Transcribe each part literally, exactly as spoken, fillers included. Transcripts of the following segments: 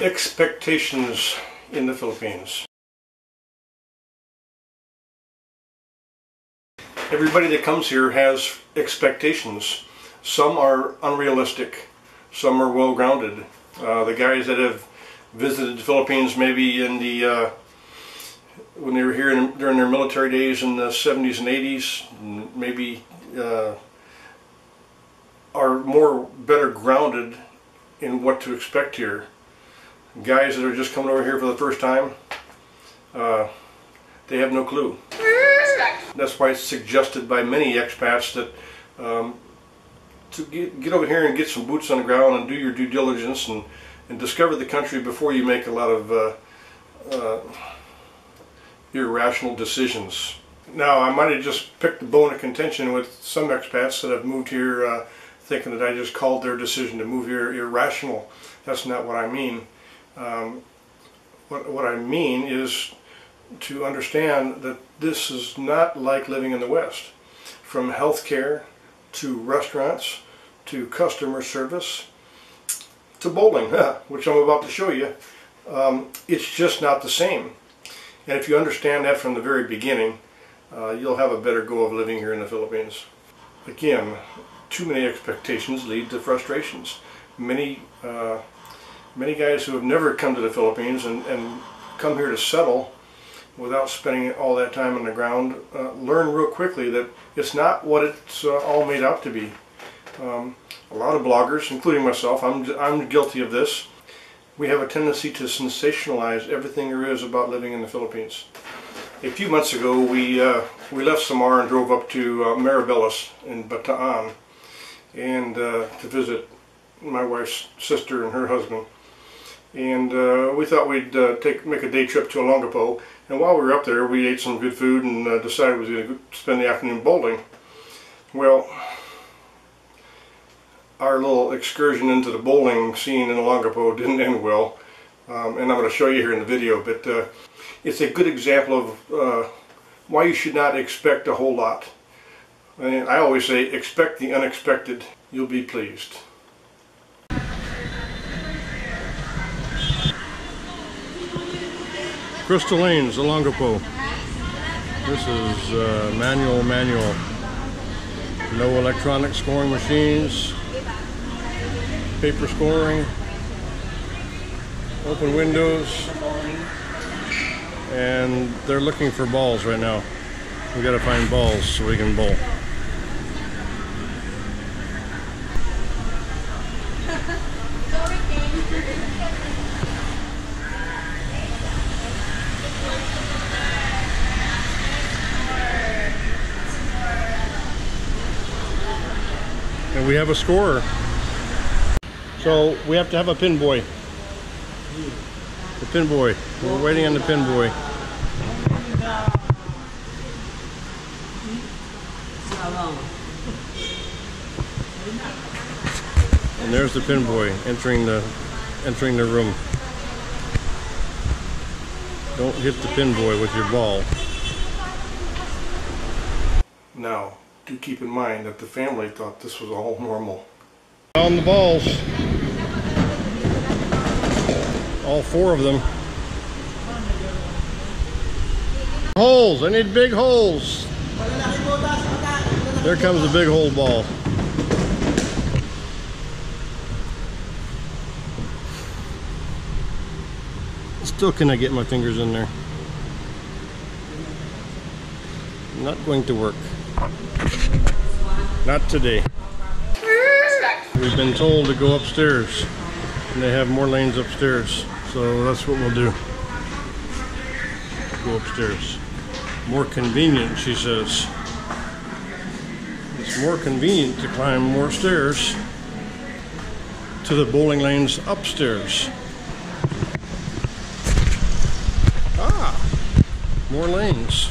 Expectations in the Philippines. Everybody that comes here has expectations. Some are unrealistic, some are well-grounded. Uh, the guys that have visited the Philippines maybe in the uh, when they were here in, during their military days in the seventies and eighties, maybe uh, are more better grounded in what to expect here. Guys that are just coming over here for the first time, uh, they have no clue. That's why it's suggested by many expats that um, to get, get over here and get some boots on the ground and do your due diligence and, and discover the country before you make a lot of uh, uh, irrational decisions. Now, I might have just picked the bone of contention with some expats that have moved here uh, thinking that I just called their decision to move here irrational. That's not what I mean. Um, what, what I mean is to understand that this is not like living in the West. From healthcare to restaurants to customer service to bowling, which I'm about to show you, um, it's just not the same. And if you understand that from the very beginning, uh, you'll have a better go of living here in the Philippines. Again, too many expectations lead to frustrations. Many, uh, many guys who have never come to the Philippines and, and come here to settle without spending all that time on the ground, uh, learn real quickly that it's not what it's uh, all made out to be. Um, a lot of bloggers, including myself, I'm, I'm guilty of this. We have a tendency to sensationalize everything there is about living in the Philippines. A few months ago, we, uh, we left Samar and drove up to uh, Maribelis in Bataan and, uh, to visit my wife's sister and her husband. And uh, we thought we'd uh, take make a day trip to Olongapo, and while we were up there we ate some good food and uh, decided we were going to spend the afternoon bowling. Well, our little excursion into the bowling scene in Olongapo didn't end well, um, and I'm going to show you here in the video, but uh, it's a good example of uh, why you should not expect a whole lot. And I always say, expect the unexpected, you'll be pleased. Crystal Lanes, Olongapo. This is uh, manual, manual. No electronic scoring machines. Paper scoring. Open windows. And they're looking for balls right now. We gotta find balls so we can bowl. And we have a scorer. So we have to have a pin boy. The pin boy. We're waiting on the pin boy. And there's the pin boy entering the entering the room. Don't hit the pin boy with your ball. No. Do keep in mind that the family thought this was all normal. On the balls, all four of them. Holes, I need big holes. There comes the big hole ball. Still cannot get my fingers in there. Not going to work. Not today. We've been told to go upstairs, and they have more lanes upstairs, so that's what we'll do. Go upstairs. More convenient, she says. It's more convenient to climb more stairs to the bowling lanes upstairs. Ah, more lanes.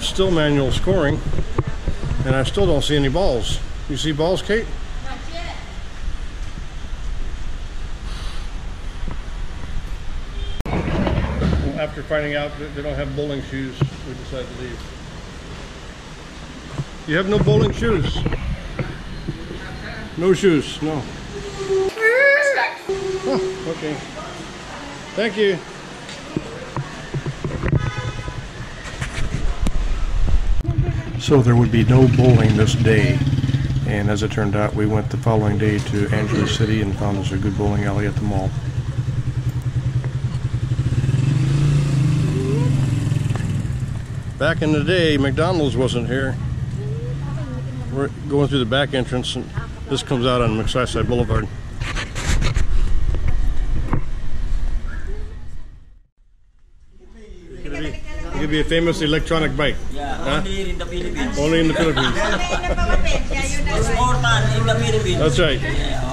Still manual scoring, and I still don't see any balls. You see balls, Kate? Not yet. After finding out that they don't have bowling shoes, we decided to leave. You have no bowling shoes? No shoes, no. Oh, Okay. Thank you. So there would be no bowling this day, and as it turned out, we went the following day to Angeles City and found us a good bowling alley at the mall. Back in the day, McDonald's wasn't here. We're going through the back entrance, and this comes out on Macsaside Boulevard. It could be, it could be a famous electronic bike. Huh? Only here in the Philippines. Only in the Philippines. It's more than in the Philippines. That's right. Yeah.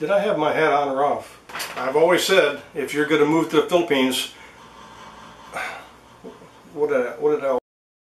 Did I have my hat on or off? I've always said, if you're going to move to the Philippines,